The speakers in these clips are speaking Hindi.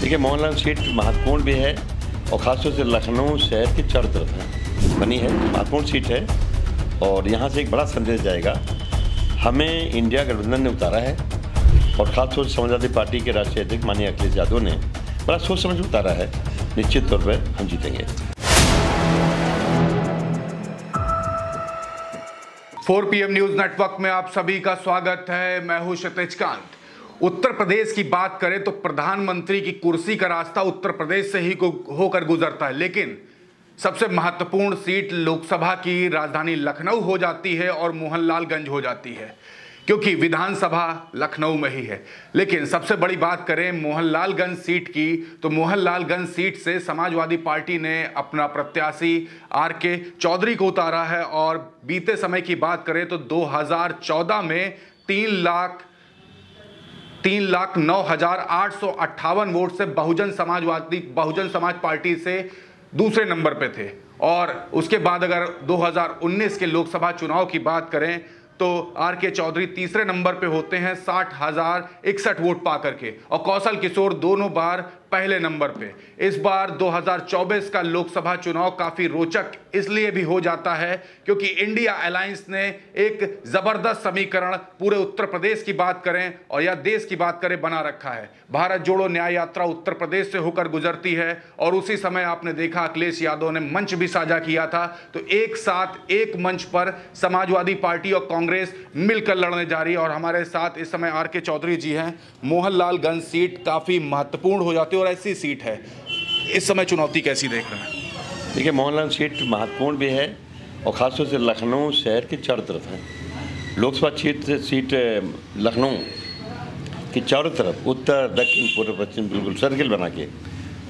देखिए मोहनलाल सीट महत्वपूर्ण भी है और ख़ासतौर से लखनऊ शहर के चारों तरफ बनी है, महत्वपूर्ण सीट है और यहाँ से एक बड़ा संदेश जाएगा। हमें इंडिया गठबंधन ने उतारा है और ख़ासतौर से समाजवादी पार्टी के राष्ट्रीय अध्यक्ष माननीय अखिलेश यादव ने बड़ा सोच समझ उतारा है। निश्चित तौर पर हम जीतेंगे। 4PM न्यूज नेटवर्क में आप सभी का स्वागत है। मैं हूं क्षितिजकांत। उत्तर प्रदेश की बात करें तो प्रधानमंत्री की कुर्सी का रास्ता उत्तर प्रदेश से ही होकर गुजरता है, लेकिन सबसे महत्वपूर्ण सीट लोकसभा की राजधानी लखनऊ हो जाती है और मोहनलालगंज हो जाती है, क्योंकि विधानसभा लखनऊ में ही है। लेकिन सबसे बड़ी बात करें मोहनलालगंज सीट की तो मोहनलालगंज सीट से समाजवादी पार्टी ने अपना प्रत्याशी RK चौधरी को उतारा है और बीते समय की बात करें तो 2014 में 3,09,858 वोट से बहुजन समाज पार्टी से दूसरे नंबर पे थे। और उसके बाद अगर 2019 के लोकसभा चुनाव की बात करें तो RK चौधरी तीसरे नंबर पे होते हैं 60,061 वोट पा करके और कौशल किशोर दोनों बार पहले नंबर पे। इस बार 2024 का लोकसभा चुनाव काफ़ी रोचक इसलिए भी हो जाता है क्योंकि इंडिया अलायंस ने एक ज़बरदस्त समीकरण पूरे उत्तर प्रदेश की बात करें और या देश की बात करें बना रखा है। भारत जोड़ो न्याय यात्रा उत्तर प्रदेश से होकर गुजरती है और उसी समय आपने देखा अखिलेश यादव ने मंच भी साझा किया था, तो एक साथ एक मंच पर समाजवादी पार्टी और कांग्रेस मिलकर लड़ने जा रही है। और हमारे साथ इस समय RK चौधरी जी हैं। मोहनलालगंज सीट काफ़ी महत्वपूर्ण हो जाती है और ऐसी सीट है, इस समय चुनौती कैसी देख रहे हैं? देखिए मोहनलाल सीट महत्वपूर्ण भी है और ख़ासतौर से लखनऊ शहर के चारों तरफ है। लोकसभा सीट लखनऊ की चारों तरफ उत्तर दक्षिण पूर्व पश्चिम बिल्कुल सर्किल बना के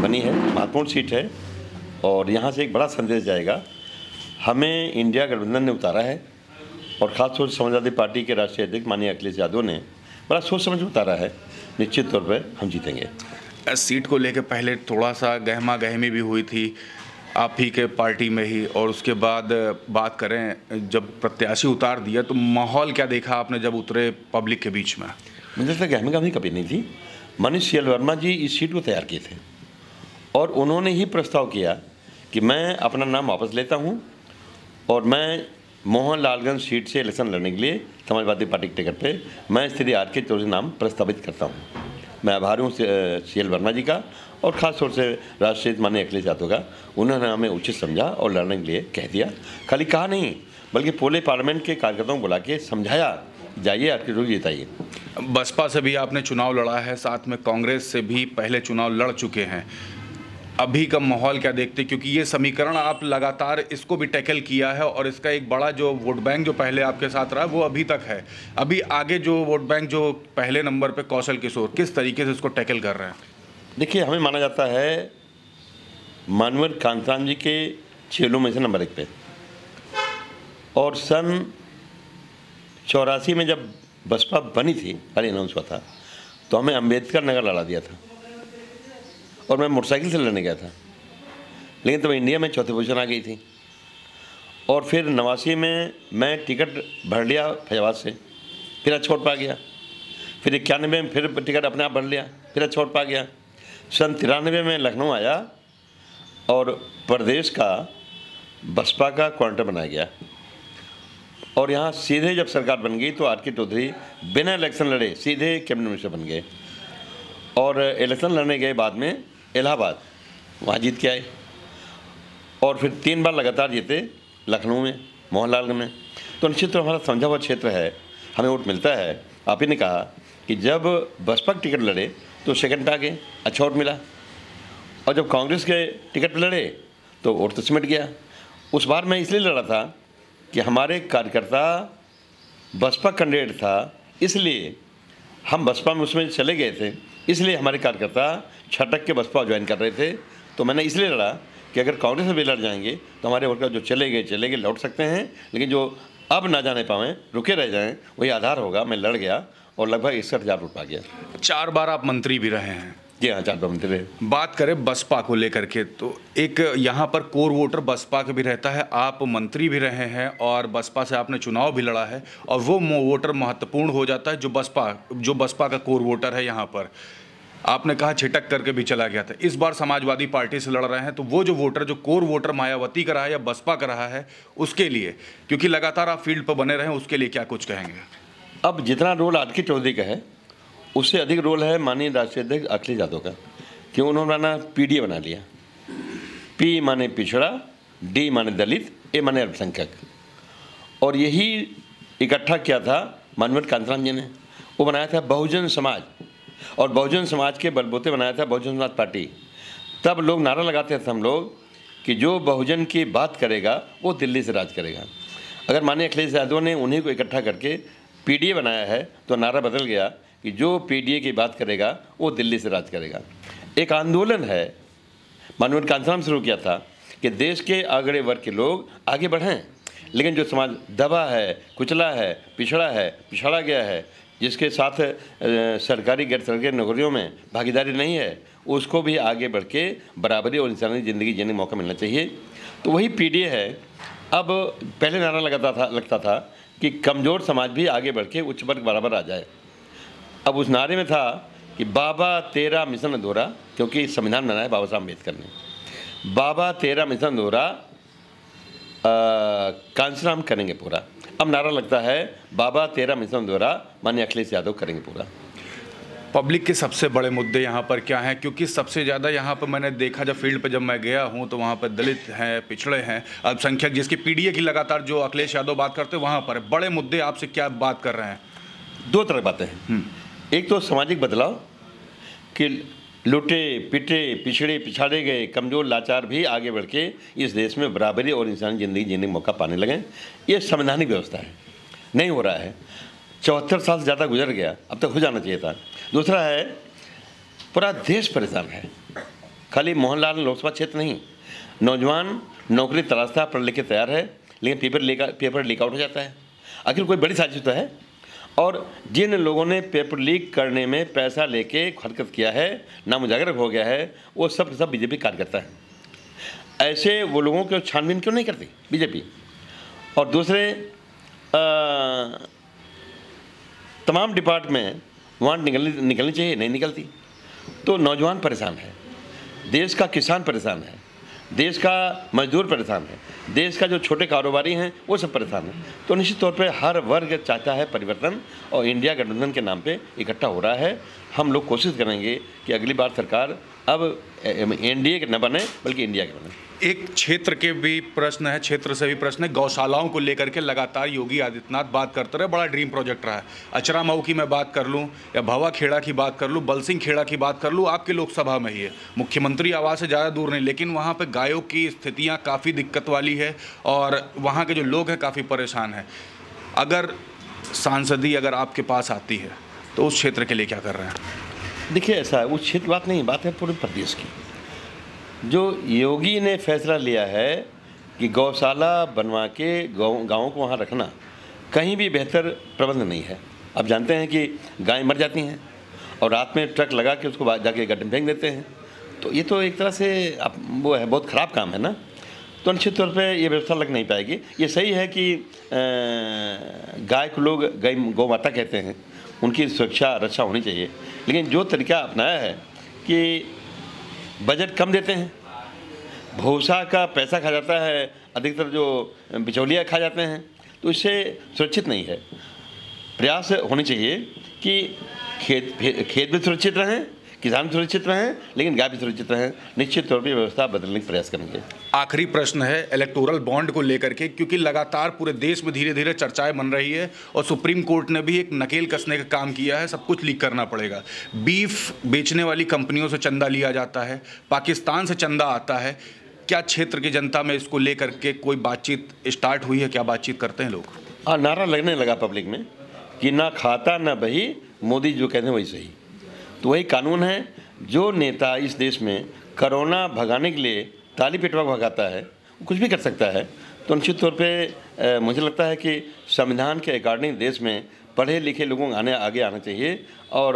बनी है, महत्वपूर्ण सीट है और यहाँ से एक बड़ा संदेश जाएगा। हमें इंडिया गठबंधन ने उतारा है और ख़ासतौर से समाजवादी पार्टी के राष्ट्रीय अध्यक्ष माननीय अखिलेश यादव ने बड़ा सोच समझ उतारा है। निश्चित तौर पर हम जीतेंगे। इस सीट को लेकर पहले थोड़ा सा गहमा गहमी भी हुई थी आप ही के पार्टी में ही, और उसके बाद बात करें जब प्रत्याशी उतार दिया तो माहौल क्या देखा आपने जब उतरे पब्लिक के बीच में? मुझे लगता है गहमा गहमी कभी नहीं थी। मनीष सी एल वर्मा जी इस सीट को तैयार किए थे और उन्होंने ही प्रस्ताव किया कि मैं अपना नाम वापस लेता हूँ और मैं मोहनलालगंज सीट से इलेक्शन लड़ने के लिए समाजवादी पार्टी के टिकट पर मैं श्री RK चौधरी नाम प्रस्तावित करता हूँ। मैं आभारी हूँ CL वर्मा जी का और ख़ासतौर से राष्ट्रीय माननीय अखिलेश यादव का। उन्होंने हमें उचित समझा और लड़ने के लिए कह दिया, खाली कहा नहीं बल्कि पूरे पार्लियामेंट के कार्यकर्ताओं को बुला के समझाया जाइए RK चौधरी जिताइए। बसपा से भी आपने चुनाव लड़ा है, साथ में कांग्रेस से भी पहले चुनाव लड़ चुके हैं। अभी का माहौल क्या देखते, क्योंकि ये समीकरण आप लगातार इसको भी टैकल किया है और इसका एक बड़ा जो वोट बैंक जो पहले आपके साथ रहा वो अभी तक है, अभी आगे जो वोट बैंक जो पहले नंबर पे कौशल किशोर किस तरीके से इसको टैकल कर रहे हैं? देखिए हमें माना जाता है मानवर कांताराम जी के चेलों में से नंबर 1 पे। और सन 84 में जब बसपा बनी थी पहले अनाउंस हुआ था तो हमें अम्बेडकर नगर लड़ा दिया था और मैं मोटरसाइकिल से लड़ने गया था, लेकिन तब इंडिया में 4ठी पोजीशन आ गई थी। और फिर 89 में मैं टिकट भर लिया फैजाबाद से, फिर अच्छा वोट पा गया। फिर 91 में फिर टिकट अपने आप भर लिया, फिर अच्छा वोट पा गया। सन 93 में लखनऊ आया और प्रदेश का बसपा का क्वार्टर बनाया गया और यहाँ सीधे जब सरकार बन गई तो RK चौधरी बिना इलेक्शन लड़े सीधे कैबिनेट मिनिस्टर बन गए और इलेक्शन लड़ने गए बाद में इलाहाबाद, वहाँ जीत के आए और फिर 3 बार लगातार जीते लखनऊ में, मोहनलालगंज में। तो निश्चित तौर हमारा समझा हुआ क्षेत्र है, हमें वोट मिलता है। आप ही ने कहा कि जब बसपा टिकट लड़े तो सेकंड आ गए, अच्छा वोट मिला, और जब कांग्रेस के टिकट लड़े तो वोट तो सिमट गया। उस बार मैं इसलिए लड़ा था कि हमारे कार्यकर्ता बसपा कैंडिडेट था, इसलिए हम बसपा में उसमें चले गए थे, इसलिए हमारे कार्यकर्ता छटक के बसपा ज्वाइन कर रहे थे। तो मैंने इसलिए लड़ा कि अगर कांग्रेस में भी लड़ जाएंगे तो हमारे वर्कर जो चले गए लौट सकते हैं, लेकिन जो अब ना जाने पाएँ रुके रह जाएँ वही आधार होगा। मैं लड़ गया और लगभग 61,000 वोट पा गया। 4 बार आप मंत्री भी रहे हैं? जी हाँ, 4 बार मंत्री रहे। बात करें बसपा को लेकर के तो एक यहाँ पर कोर वोटर बसपा के भी रहता है। आप मंत्री भी रहे हैं और बसपा से आपने चुनाव भी लड़ा है और वो वोटर महत्वपूर्ण हो जाता है जो बसपा का कोर वोटर है यहाँ पर। आपने कहा छिटक करके भी चला गया था, इस बार समाजवादी पार्टी से लड़ रहे हैं, तो वो जो वोटर, जो कोर वोटर मायावती का रहा है या बसपा का रहा है, उसके लिए, क्योंकि लगातार आप फील्ड पर बने रहे हैं, उसके लिए क्या कुछ कहेंगे? अब जितना रोल आर के चौधरी का है उससे अधिक रोल है माननीय राष्ट्रीय अध्यक्ष अखिलेश यादव का, कि उन्होंने ना PDA बना लिया, पी माने पिछड़ा, डी माने दलित, ए माने अल्पसंख्यक, और यही इकट्ठा किया था माननीय कांतिराम जी ने। वो बनाया था बहुजन समाज, और बहुजन समाज के बलबूते बनाया था बहुजन समाज पार्टी। तब लोग नारा लगाते थे हम लोग कि जो बहुजन की बात करेगा वो दिल्ली से राज करेगा। अगर माननीय अखिलेश यादव ने उन्हीं को इकट्ठा करके PDA बनाया है तो नारा बदल गया कि जो PDA की बात करेगा वो दिल्ली से राज करेगा। एक आंदोलन है, माननीय कांतिराम शुरू किया था कि देश के आगड़े वर्ग के लोग आगे बढ़ें, लेकिन जो समाज दबा है, कुचला है, पिछड़ा है, पिछड़ा गया है, जिसके साथ सरकारी गैर सरकारी नौकरियों में भागीदारी नहीं है, उसको भी आगे बढ़ के बराबरी और इंसानी ज़िंदगी जीने का मौका मिलना चाहिए। तो वही PDA है। अब पहले नारा लगता था कि कमज़ोर समाज भी आगे बढ़ के उच्च वर्ग बराबर आ जाए। अब उस नारे में था कि बाबा तेरा मिशन अधूरा, क्योंकि संविधान बनाया बाबा साहब अम्बेडकर ने, बाबा तेरा मिशन अधूरा कांशीराम करेंगे पूरा। अब नारा लगता है बाबा तेरा मिशन अधूरा माननीय अखिलेश यादव करेंगे पूरा। पब्लिक के सबसे बड़े मुद्दे यहाँ पर क्या हैं? क्योंकि सबसे ज़्यादा यहाँ पर मैंने देखा, जब फील्ड पर जब मैं गया हूँ तो वहाँ पर दलित हैं, पिछड़े हैं, अल्पसंख्यक, जिसकी PDA की लगातार जो अखिलेश यादव बात करते हैं, वहाँ पर बड़े मुद्दे आपसे क्या बात कर रहे हैं? दो तरह बातें हैं। एक तो सामाजिक बदलाव कि लुटे पिटे पिछड़े पिछाड़े गए कमज़ोर लाचार भी आगे बढ़ के इस देश में बराबरी और इंसानी ज़िंदगी जीने का मौका पाने लगें। ये संवैधानिक व्यवस्था है, नहीं हो रहा है। 74 साल से ज़्यादा गुजर गया, अब तक हो जाना चाहिए था। दूसरा है पूरा देश परेशान है, खाली मोहनलाल लोकसभा क्षेत्र नहीं। नौजवान नौकरी तलाशता, पढ़ लिख के तैयार है, लेकिन पेपर लीक आउट हो जाता है। आखिर कोई बड़ी साजिश तो है, और जिन लोगों ने पेपर लीक करने में पैसा लेके हरकत किया है, नाम उजागर हो गया है, वो सब BJP कार्यकर्ता है। ऐसे वो लोगों को छानबीन क्यों नहीं करती BJP? और दूसरे तमाम डिपार्टमेंट वहाँ निकलनी चाहिए, नहीं निकलती। तो नौजवान परेशान है, देश का किसान परेशान है, देश का मजदूर परेशान है, देश का जो छोटे कारोबारी हैं वो सब परेशान हैं। तो निश्चित तौर पे हर वर्ग चाहता है परिवर्तन, और इंडिया गठबंधन के नाम पे इकट्ठा हो रहा है। हम लोग कोशिश करेंगे कि अगली बार सरकार अब NDA के न बने बल्कि इंडिया के बने। एक क्षेत्र के भी प्रश्न है, क्षेत्र से भी प्रश्न है। गौशालाओं को लेकर के लगातार योगी आदित्यनाथ बात करते रहे, बड़ा ड्रीम प्रोजेक्ट रहा है। अचरा मऊ की मैं बात कर लूं, या भावा खेड़ा की बात कर लूं, बलसिंह खेड़ा की बात कर लूं, आपके लोकसभा में ही है, मुख्यमंत्री आवास से ज़्यादा दूर नहीं, लेकिन वहाँ पर गायों की स्थितियाँ काफ़ी दिक्कत वाली है और वहाँ के जो लोग हैं काफ़ी परेशान हैं। अगर सांसदी अगर आपके पास आती है तो उस क्षेत्र के लिए क्या कर रहे हैं? देखिए, ऐसा है, उस क्षेत्र बात नहीं, बात है पूरे प्रदेश की। जो योगी ने फैसला लिया है कि गौशाला बनवा के गाँव को वहाँ रखना, कहीं भी बेहतर प्रबंध नहीं है। आप जानते हैं कि गायें मर जाती हैं और रात में ट्रक लगा के उसको जाके गड्ढे में फेंक देते हैं। तो ये तो एक तरह से वो है, बहुत ख़राब काम है ना। तो निश्चित तौर पे ये व्यवस्था लग नहीं पाएगी। ये सही है कि गाय को लोग गौ माता कहते हैं, उनकी सुरक्षा रक्षा होनी चाहिए, लेकिन जो तरीका अपनाया है कि बजट कम देते हैं, भूसा का पैसा खा जाता है, अधिकतर जो बिचौलिया खा जाते हैं, तो इससे सुरक्षित नहीं है। प्रयास होने चाहिए कि खेत भी सुरक्षित रहें, किसान सुरक्षित रहें, लेकिन गाय भी सुरक्षित रहें। निश्चित तौर पर व्यवस्था बदलने का प्रयास करेंगे। आखिरी प्रश्न है इलेक्टोरल बॉन्ड को लेकर के, क्योंकि लगातार पूरे देश में धीरे धीरे चर्चाएं बन रही है और सुप्रीम कोर्ट ने भी एक नकेल कसने का काम किया है, सब कुछ लीक करना पड़ेगा। बीफ बेचने वाली कंपनियों से चंदा लिया जाता है, पाकिस्तान से चंदा आता है। क्या क्षेत्र की जनता में इसको लेकर के कोई बातचीत स्टार्ट हुई है? क्या बातचीत करते हैं लोग? हाँ, नारा लगने लगा पब्लिक में कि ना खाता ना बही, मोदी जो कहते हैं वही सही। तो वही कानून है। जो नेता इस देश में कोरोना भगाने के लिए ताली पिटवा भगाता है, कुछ भी कर सकता है। तो निश्चित तौर पे मुझे लगता है कि संविधान के अकॉर्डिंग देश में पढ़े लिखे लोगों को आगे आना चाहिए, और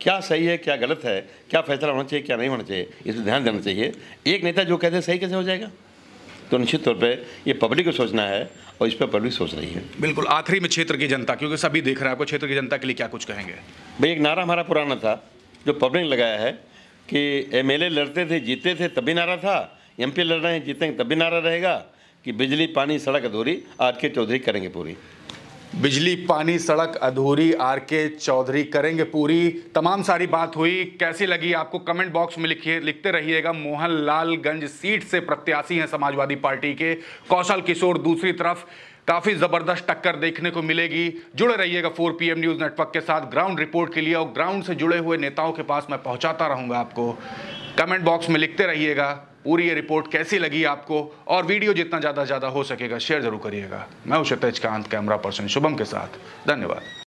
क्या सही है क्या गलत है, क्या फैसला होना चाहिए क्या नहीं होना चाहिए, इस पर ध्यान देना चाहिए। एक नेता जो कहते हैं सही कैसे हो जाएगा? तो निश्चित तौर पे ये पब्लिक को सोचना है, और इस पर पब्लिक सोच रही है। बिल्कुल। आखिरी में क्षेत्र की जनता, क्योंकि सभी देख रहे हैं आपको, क्षेत्र की जनता के लिए क्या कुछ कहेंगे? भाई, एक नारा हमारा पुराना था जो पब्लिक ने लगाया है कि एमएलए लड़ते थे जीते थे तभी नारा था, एमपी लड़ रहे हैं जीतेंगे तभी नारा रहेगा कि बिजली पानी सड़क अधूरी आरके चौधरी करेंगे पूरी। बिजली पानी सड़क अधूरी आरके चौधरी करेंगे पूरी। तमाम सारी बात हुई, कैसी लगी आपको कमेंट बॉक्स में लिखिए, लिखते रहिएगा। मोहनलालगंज सीट से प्रत्याशी हैं समाजवादी पार्टी के कौशल किशोर, दूसरी तरफ काफ़ी ज़बरदस्त टक्कर देखने को मिलेगी। जुड़े रहिएगा 4PM न्यूज़ नेटवर्क के साथ ग्राउंड रिपोर्ट के लिए, और ग्राउंड से जुड़े हुए नेताओं के पास मैं पहुंचाता रहूंगा आपको। कमेंट बॉक्स में लिखते रहिएगा पूरी ये रिपोर्ट कैसी लगी आपको, और वीडियो जितना ज़्यादा हो सकेगा शेयर जरूर करिएगा। मैं हूं क्षितिज कांत, कैमरा पर्सन शुभम के साथ, धन्यवाद।